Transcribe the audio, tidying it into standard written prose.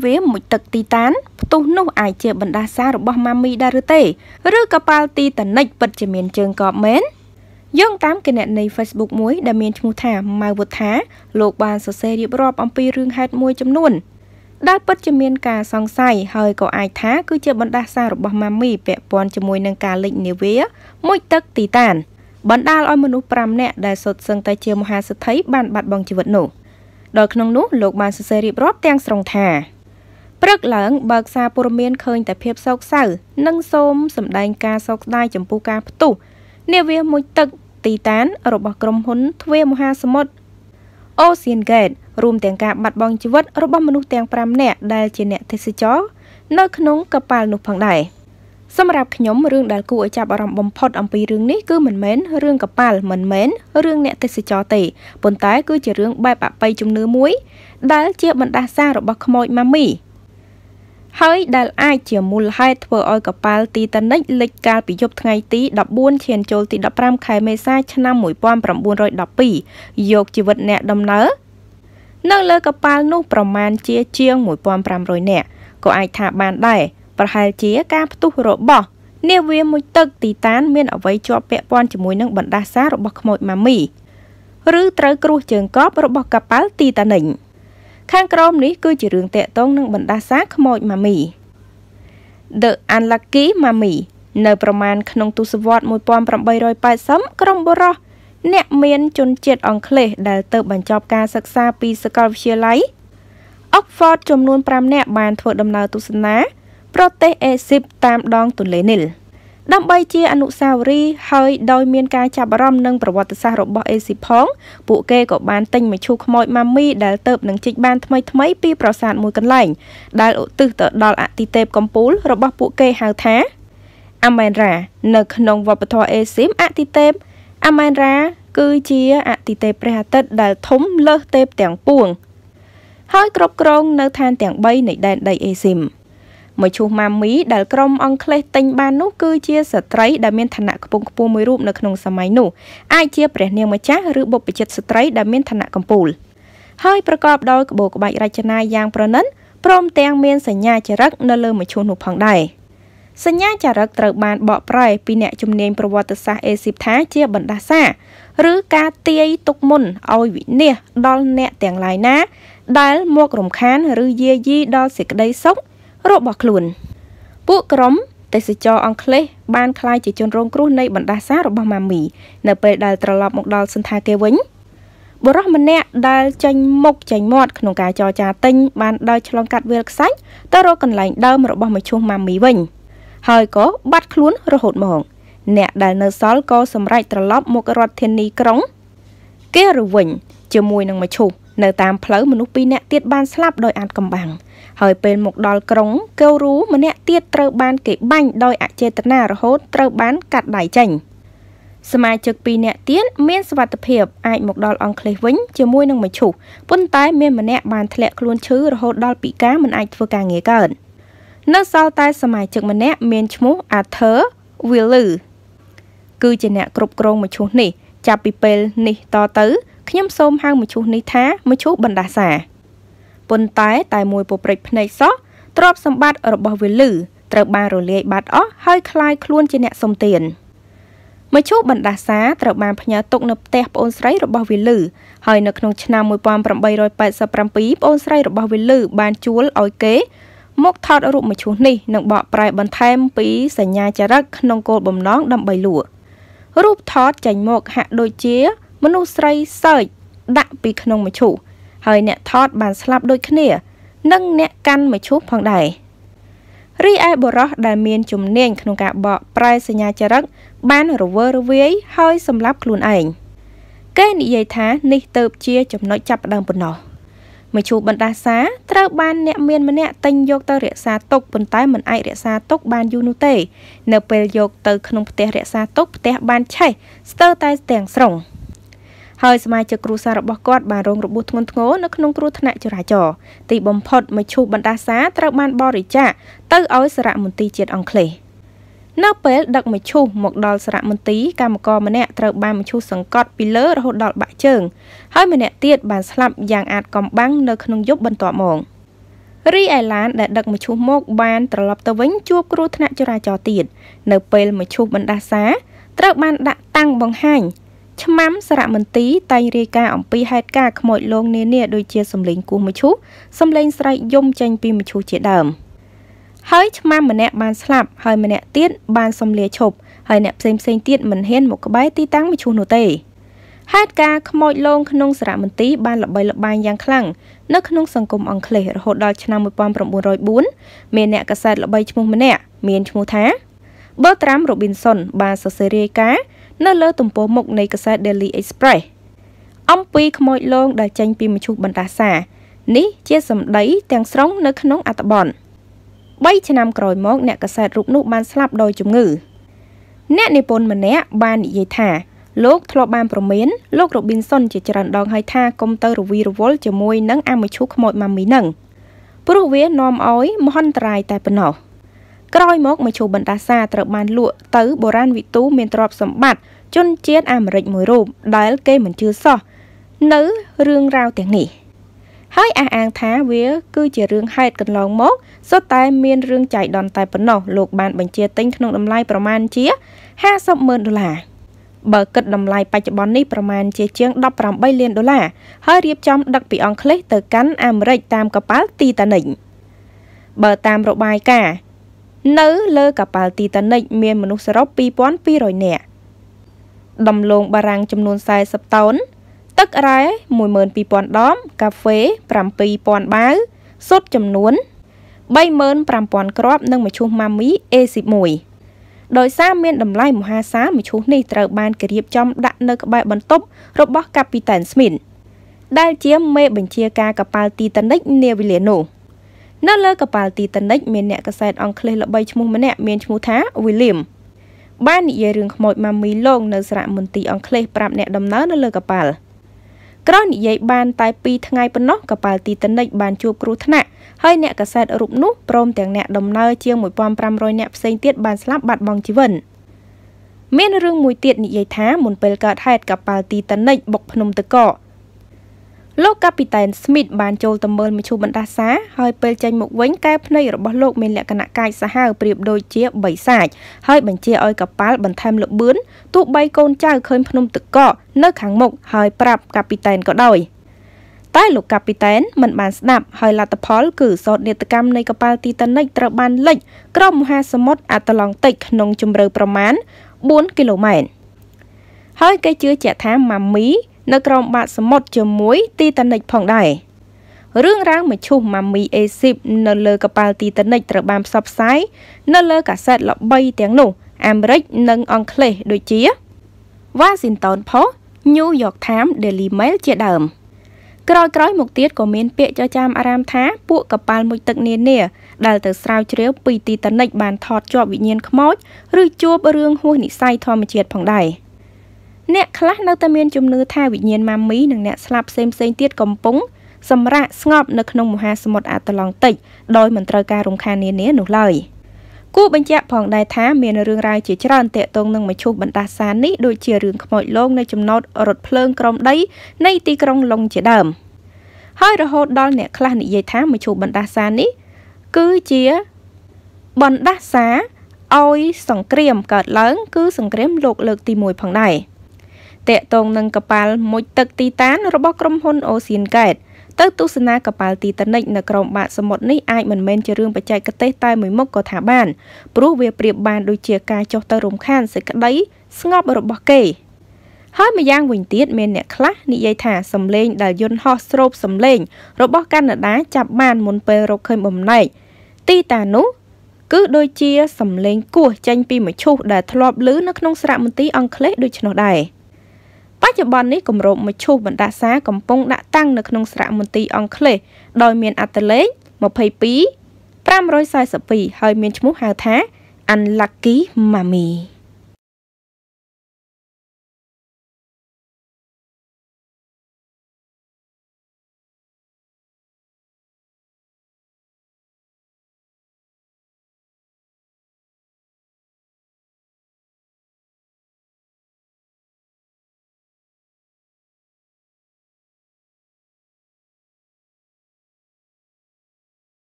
เวหมุดตึกตีตันตุนไอเจ็บบรรดาซาบอมามีดารุเตหรือกระเป๋าตีตันในปัจจุบันเชิงกอบเมนย่องตามกันใน Facebook มวยดำเนินชุมทางมาบุท้าโลกบาลสเซริบรอบอัมพีเรื่องฮัดมวยจำนวนด้านปัจจุบันการสงสัยเฮยก็ไอท้าคือเจ็บบรรดาซาบอมามีเปะปอนจมวยนังการเล็กเนเวมุดตึกตีตันบรรดาลอยมนุษย์ปรำเนี่ยได้สดซึ่งแต่เชียวมหาสุดท้ายบานบัดบังชีวิตหนูโดยขนมนุ่งโลกบาลเสรีรอบแตงสรงแทเปลือกหลังเบิกซาปรเมียนเคยแต่เพียบซอกเสานั่งโซมสำแดงการซอกได้จมปูกาประตูเนเวมุยตึกตีแตนรบกรมหุนทเวมหาสมุทรโอเซียนเกตรวมแตงกาบัดบังชีวิตรบมนุษย์แตงปรำเนี่ยได้เจเนเทสิจ้อเนื้อขนมกระปาหนุพังได้สำหรับขยมเรื่องดากูอาจารย์บรมบมพอดอัมพีเรื่องนี้คือเหมือนเม้นเรื่องกับป่าเหมือนเม้นเรื่องเนติสิจอติปนท้ายคือจะเรื่องใบปะไปจุ่มเนื้อมุ้ยได้เจียบันดาซาหรบขโมยมามีเฮ้ยได้ไอเจียมูลให้เธอเอากับป่าตีตันนิเล็กการปิยบไงตีดับบุญเชียนโจตีดับพรำไข่เมซ่าชนะหมวยป้อมปรำบุญรอยดับปีโยกจีวัดเนตดำเนื้อนั่งเลยกับป่านู่ประมาณเจียเจียงหมวยป้อมปรำรอยเนตก็ไอถาบานได้ประหารเจียการประตูรบบ่เนเวมุยตึกตีตันเมียนเอาไว้จอบเปะปอนจมวยนั่งบรรดาซารบขโมยมามีหรือตรกรูเจิงกอบรบกระเป๋าตีตันหนึ่งข้างกรมนี้คือจีเรื่องเตะต้องนั่งบรรดาซาขโมยมามีเดอะอันลักกี้มามีในประมาณขนมตุสวอตมวยปอนประบายรอยไปซ้ำกรมบรอเนเมียนจนเจ็ดองเคลได้เติบบรรจบการศึกษาปีสกอตเชียไลออกฟอร์ดจำนวนปรามเนบานถวดดำนาตุสนาโปรเตเอซิปตามดองตุนเลนิลดับใบเจียอนุสาวรีย์เฮยโดยเมียนการจับร่อมนึ่งประวัติศาสตร์รบเอซิพองปุเกกับบานติงมาชูขโมยมามีได้เติบหนังจิกบานทำไมปีประสาทมวยกันไหลได้อุตุเตอดอลอติเตปกัมปูลรบปุเกฮาวแท้อเมราเนขนงวัปทอเอซิมอติเตปอเมราคือเจียอติเตปประหัตต์ได้ทมเลอเตปแต่งปวงเฮยกรบกรงเนทานแต่งใบในแดนไดเอซิมเมื่อชูมามีได้กรมอังเคลติงบานนุกือเชียสตรีดามินธนากระปุงกปูมวยรูปในขนมสมัยนุไอเชียเปลี่ยนเนียงมาจ้าหรือบทประจัดสตรีดามินธนากระปูลให้ประกอบโดยกบกใบราชนายางประนั้นพร้อมแตงเมียนสัญญาจารักนเลื่อมเมื่อชูหนุพังได้สัญญาจารักตระบานเบาะไพรปีเนจุมเนียนประวัติศาสตร์เอซิปท้าเชียบรรดาซาหรือกาเตียตกมุนเอาวิเนียดอลเนตแตงลายนะได้หมวกรมค้านหรือเยียยีดอลสิกได้ซกรบกลุ่นปุกรมแต่สิจออังเคลบานคลายจีจนโรงครูในบรรดาซารบมามีในเปิดได้ตลอดหมกดอลสันทาเกวิญบรมันเน่ได้จังมกจังมอดขนมกาจอจ่าติงบานได้ฉลองกัดเวลไซตโรกันไหลเดิมรบมาช่วงมามีวิญเฮยก็บัดคลุ้นระหดมองเน่ได้เนื้อซอลก็สำไรตลอดหมกรอดเทนนีกรงเกอร์วิญจะมวยนังมาชูในตามเพลมนุษย์ปีเน่เตียดบานสลับโดยอันกำบังเฮยเป็นหมกดอลกรงเกลรู้มันเนี่ยเตี้ยเตอร์บานเก็บบังโดยอาเจตนาโฮเตอร์บานกัดไหลจังสมัยเจอปีเนี่ยเตี้ยเมียนสวัสดิเพียบไอหมกดอลอังเคลวิ้งจะมวยนังมาฉุกปุ่นตายเมียนมันเนี่ยบานทะเลคลวนชื้อโฮดอลปีก้ามันไอตัวกางเงี้ยเกินนักซาวตายสมัยเจอมันเนี่ยเมียนชมูอาเธอวิลล์คือเจเนี่ยกรุบกรงมาฉุกนี่จับปีเป็นนี่ต่อตื้อขยำส้มห้างมาฉุกนี่ท้ามาฉุกบรรดาสาปนตายตายมวยปรบในซอตรอบสมบัติรบวิลือเตรบาโรเลียบัดอ้อให้คลายคล้วนเจเนสมเตียนมาชูบรรดาสาเตรบาพญาตกนับเตะปนไซร์รบวิลือให้นักนงชนามวยปอมปรำใบรอยไปสปรำปีปนไซร์รบวิลือบานจูลเอาเก๋มกทอดอรุณมาชูนี่นักเบาปลายบันเทมปีสัญญาจารักนงโกดบ่มน้องดำใบหลวรูปทอดใจหมกหักโดยเจี๊ยมนุษย์ไซร์เสยดะปีขนงมาชูเฮ้ยเนี่ยทอดบานสลับโดยขี้นั่งเนี่ยกันมาชุบพังได้รีไอบรอดาเมียนจุ่มเนียงขนมกะเบาะปลายสัญญาจารักบ้านรัวรัวยิ่งเฮ้ยสำลับคลุนเองแกนิยัยท้านิเติบเชียจุ่มน้อยจับดังปนนอมาชุบบรรดาสาเต้าบ้านเนี่ยเมียนมันเนี่ยตั้งโยกเตอเรียซาตกบนใต้เหมือนไอเรียซาตกบ้านยูนูเต้เนเปลโยกเตอขนมเตะเรียซาตกเตะบ้านใช่สเตอร์ใต้แตงส่งเฮ้ยสมัยจะครูสารบกอดบานโรงระบุทงงนักนงครูธนาจราจรตีบอมพอดมาชูบรรดาสาตระมันบอริจ่าเต้าเอาสระมุนตีเจ็ดอังเคลนักเปิดดักมาชูหมกดอลสระมุนตีกามกอมันเนี่ยตระบานมาชูสังกอดปิเลอร์หดดอลบะเจิงเฮ้ยมันเนี่ยเตียดบานสลับอย่างอาจกำบังนักนงยบบรรทอมอง รีไอแลนด์ได้ดักมาชูโมกบานตลอดตะวันจูบครูธนาจราจรตีดเนเปลมาชูบรรดาสาตระบันดักตั้งบังหันชมัมสระมันตีไตเรกาอปีไฮกาขโมยลงเนเน่โดยเจียสมเลงกูมาชูสมเลงสไลยมจันปีมาชูเจดิมเฮ้ยชมัมมันเนะบานสลับเฮ้ยมันเนะเตี้ยบานสมเลฉบเฮ้ยเนะเซมเซนเตี้ยมันเห็นหมกใบตีตั้งมาชูหนูเตฮัดกาขโมยลงขนมสระมันตีบานหลับใบหลับใบยังคลั่งนักขนมสังคมอังเคลห์หดดอยชนะมวยปอมประมูลรอยบุญเมียนเนะกษัตริย์หลับใบชมูมันเนะเมียนชมูท้าเบอร์ตรัมโรบินสันบานสเซเรกานั่นเลอตุ่มโปมกในกษัตริย์เดลีเอ็กซ์เพรสอัมปีขโมยลงได้จังปีมาชูบรรดาสานี้เจี๊ยสมได้แตงสร้องนักขนมอัตบอนใบชนะกรอยมกเนะกษัตริย์รูปนุบานสลับโดยจมือเนะในปนมันเนะบานยิธาโลกทลบานประเมินโลกโรบินสันจะจรันดองให้ท่ากมเตอร์วีรวลจะมวยนังอามิชุขโมยมามีหนังปรุเวนอมอ้อยมหันตรายแต่ปนอกรอยมกมาชูบรรดาซาตระบานลุ่เตอร์โบราณวิตูเมนตรอบสมบัติจนเจี๊ยดอามริกมวยรูปได้เกยเหมือนชื่อซอเนื้อเรื่องราวแต่งนี้ให้อาอังท้าเวียคือจะเรื่องให้กันลองมกสไตล์เมียนเรื่องใจดอนแต่ปนอโลกบานบัญเชียติ้งขนมลำไยประมาณเจี๊ย$50,000เบอร์กึดดำลายปัจจุบันนี้ประมาณเจียง$10.3 ล้านให้เรียบจำดักปีอังเคลเตอร์กันอเมริกตามกระเป๋าตีตันหนึ่งเบอร์ตามระบายกาเนื้อเลือกกระเป๋าตีตันหนึ่งเมียนมนุษย์รบปีป้อนปีรอยเนี่ยดำลงบารังจำนวนไซส์สับต้นตักไร10,000 ปีป้อนด้อมกาแฟ8 ปีป้อนบ้าสดจำนวน20,000ป้อนกรอบนึ่งมาชูมามี10 มวยโดยสร้างเมียนดำไล่มหาสารมิชูในตระบานเกียบจอมดักเนกใบบรรทบรบกับกัปตันสมิธได้เจียมเมบัญชีการกับปาตีตันเน็กเนวิเลโนนั่นเลิกกับปาตีตันเน็กเมียนเนกษัตริย์อังเคลและใบชมูมันเนเมียนชมูท้าวิลเลียมบ้านอีเยรึงขโมยมามีลงในสระมนตีอังเคลปรับเนดำน้านั่นเลิกกับปากรอนอีเยบ้านตายปีทั้งไงปนนกกับปาตีตันเน็กบ้านจูบครูธนะให้เนกษัตริย์รูปนุปรมแต่งเนดมเนเจียงมวยปอมปรำรอยเนเซนเตียดบานสลับบัดบองจีวันเมื่อเรื่องมวยเตียดนิยายท้ามุนเปิลกาไทยกับปาตีตันเนกบกพนมตะเกาะโลกกัปตันสมิธบานโจตำเมินมิชูบรรดาสาให้เปิลใจหมกเว้นแก้พเนยรบโลกเมลักณะกายสหายเปรียบโดยเจี๊ยบใบสายให้บัญเจียอ้อยกับปาลบันทามหลบบื้นตุบใบโกนเจ้าเคยพนมตะเกาะเนื้อขังหมกให้ปรับกัปตันก็ได้ใต้หลกกัปตันมันบานสนับหอยลาตะพอลกือสอดเนตกรรมในกระเป๋าตีตันในตระบานเล็กกล้องมหาสมุทรอัตลองติกนงจุมเรือประมาณ4 กิโลเมตรหอยไกเชื้อแจกท้ามามีในกล้องบาดสมุทรจมุ้ยตีตันในผ่องได้เรื่องราวเหมือนชุ่มมามี10นเลอกระเป๋าตีตันในตระบานซับไซนเลอกระเซ็ตหลบใบเตียงหนุ่มอเมริกนงอังเคลโดยเชื้อวาสินตันพอนิวยอร์กไทม์เดลีเมลเจดามกรอยกรอยหมกเตี้ยก็เมียนเปียจะจามอารามท้าปุกกับปานมุกตึกเนียเน่ได้แต่สาวเชียวปีตีตันในบานถอดจอบวิญญาณขโมยหรือจูบเรื่องหัวนิสัยทอมเฉียดผ่องได้เนคละนักตะเมียนจุมเนื้อท่าวิญญาณมามีหนึ่งเนคสลับเซมเซนเตี้ยกลมปุ้งสำระสงบนักนงมหาสมุทรอัตลองติกโดยเหมือนตรการรมคาเนียเน่หนุเลยกู้บัญชีผ่องได้ท้าเมียนเรื่องรายเฉียดร้อนเตะตรงหนึ่งมาชูบรรดาสารนี้โดยเฉียดเรื่องขโมยโลกในจุมนอดรถเพลิงกรมได้ในตีกรงลงเฉียดเดิมให้ระหดดอนเนี่ยคลานิยายท้ามาชูบรรดาสารนี้คือเฉียบรรดาสารอ้อยสังเกรียมเกิดเลิงคือสังเกรียมโลกเลิกตีมวยผ่องได้เตะตรงหนึ่งกระเป๋ามวยตึกตีตานระบบกรมพลโอซินเกตเติร์ตุสนากระเป๋าตีตันในนักรบสมุทรนี่ไอเหมือนเมนจะเรื่องปัจจัยกระเตะตายเหมือนมกกถาบ้านปลุกเวียเปรียบบานโดยเจียกาจอกตะรมข้านใส่กระไดสงบบรบเกยให้มาย่างวิ่งเตี้ยเมนเนี่ยคละนิยายถ่าสำเร็งได้ยนฮอสโรบสำเร็งรบกันหน้าจับบ้านมุนเปรกเคยบ่มในตีตานุคือโดยเจียสำเร็งกู้จังปีเหมือนชูได้ทลอบลื้อนักนงสระมันตีอังเคลโดยชนได้ปัจจุบันนี้กรมรบมาชูบรรดาสากำปงดักตั้งในขนมสระมนตีอังเคลโดยเมียนอัตเล็ก20 ปี 540 ปีให้เมียนชมูฮาวท้าอันลักกี้มามี